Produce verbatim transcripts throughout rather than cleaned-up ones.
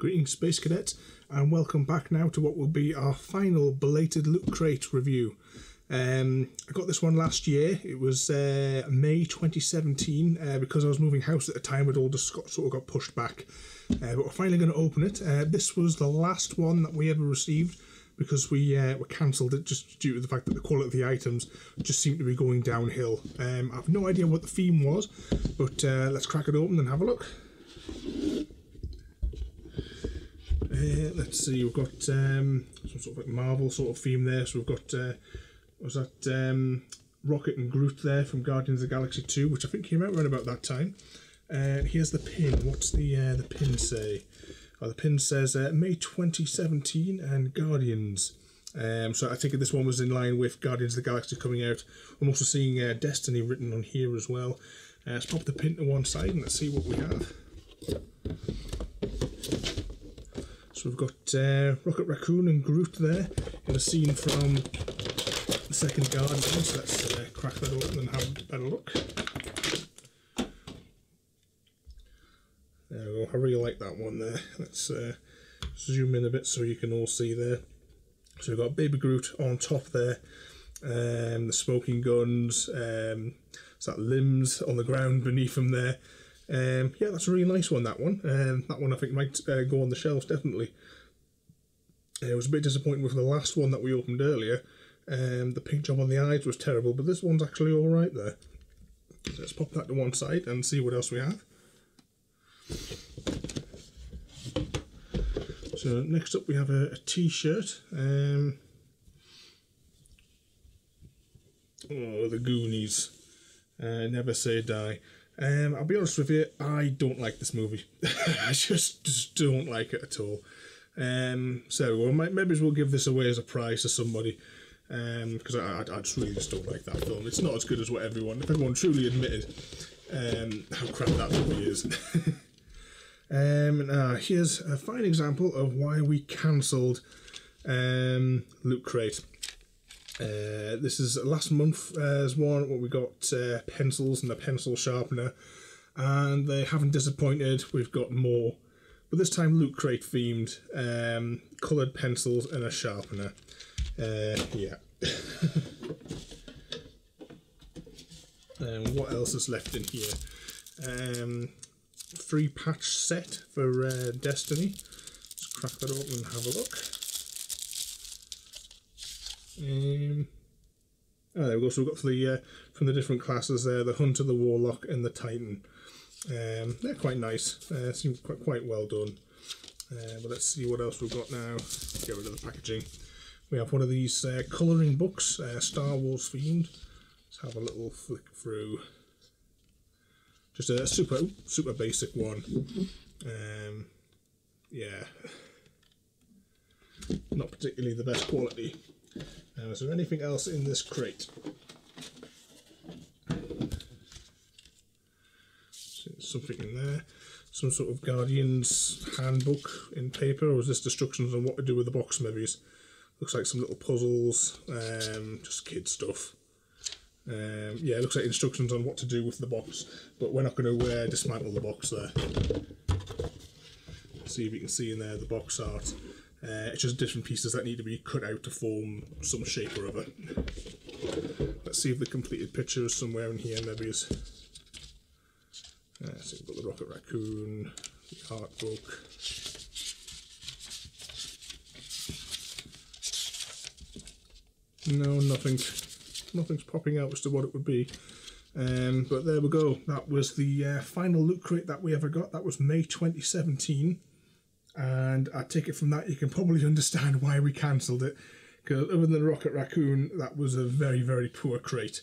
Greetings, Space Cadets, and welcome back now to what will be our final belated Loot Crate review. Um, I got this one last year. It was uh, May twenty seventeen. Uh, because I was moving house at the time, it all just got, sort of got pushed back. Uh, but we're finally going to open it. Uh, this was the last one that we ever received because we uh, were cancelled it just due to the fact that the quality of the items just seemed to be going downhill. Um, I have no idea what the theme was, but uh, let's crack it open and have a look. Uh, let's see, we've got um, some sort of like Marvel sort of theme there. So we've got, uh, what was that, um, Rocket and Groot there from Guardians of the Galaxy two, which I think came out around about that time. Uh, here's the pin. What's the uh, the pin say? Oh, the pin says uh, May twenty seventeen and Guardians. Um, so I think this one was in line with Guardians of the Galaxy coming out. I'm also seeing uh, Destiny written on here as well. Uh, let's pop the pin to one side and let's see what we have. So we've got uh, Rocket Raccoon and Groot there in a scene from the second Guardian. So let's uh, crack that open and have a better look. There we go. I really like that one there. Let's uh, zoom in a bit so you can all see there. So we've got Baby Groot on top there. Um, the smoking guns. Um, it's that limbs on the ground beneath him there. Um, yeah, that's a really nice one, that one. Um, that one I think might uh, go on the shelves, definitely. Uh, it was a bit disappointing with the last one that we opened earlier. Um, the paint job on the eyes was terrible, but this one's actually alright there. So let's pop that to one side and see what else we have. So next up we have a, a t-shirt. Um, oh, the Goonies. Uh, never say die. Um, I'll be honest with you, I don't like this movie. I just, just don't like it at all. Um, so well, maybe we'll give this away as a prize to somebody, because um, I, I just really just don't like that film. It's not as good as what everyone, if everyone truly admitted um, how crap that movie is. um, now, here's a fine example of why we cancelled um, Loot Crate. Uh, this is last month's one where we got uh, pencils and a pencil sharpener, and they haven't disappointed. We've got more, but this time Loot Crate themed, um, coloured pencils and a sharpener. Uh, yeah. And what else is left in here? Um, free patch set for uh, Destiny. Let's crack that open and have a look. Um, oh, there we go. So we've got for the, uh, from the different classes there, the Hunter, the Warlock and the Titan. Um, they're quite nice. Uh, seems quite, quite well done. Uh, but let's see what else we've got now. Get rid of the packaging. We have one of these uh, colouring books, uh, Star Wars themed. Let's have a little flick through. Just a super, super basic one. Um, yeah. Not particularly the best quality. Now, is there anything else in this crate? Something in there. Some sort of Guardian's handbook in paper, or is this instructions on what to do with the box, maybe? Looks like some little puzzles, um, just kid stuff. Um, yeah, it looks like instructions on what to do with the box, but we're not going to uh, dismantle the box there. See if you can see in there the box art. Uh, it's just different pieces that need to be cut out to form some shape or other. Let's see if the completed picture is somewhere in here, maybe. Is. Uh, so we've got the Rocket Raccoon, the art book. No, nothing. Nothing's popping out as to what it would be. Um, but there we go. That was the uh, final Loot Crate that we ever got. That was May twenty seventeen. And I take it from that you can probably understand why we cancelled it, because other than the Rocket Raccoon, that was a very, very poor crate.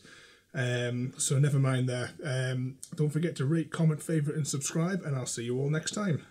Um, so never mind there. Um, don't forget to rate, comment, favourite and subscribe, and I'll see you all next time.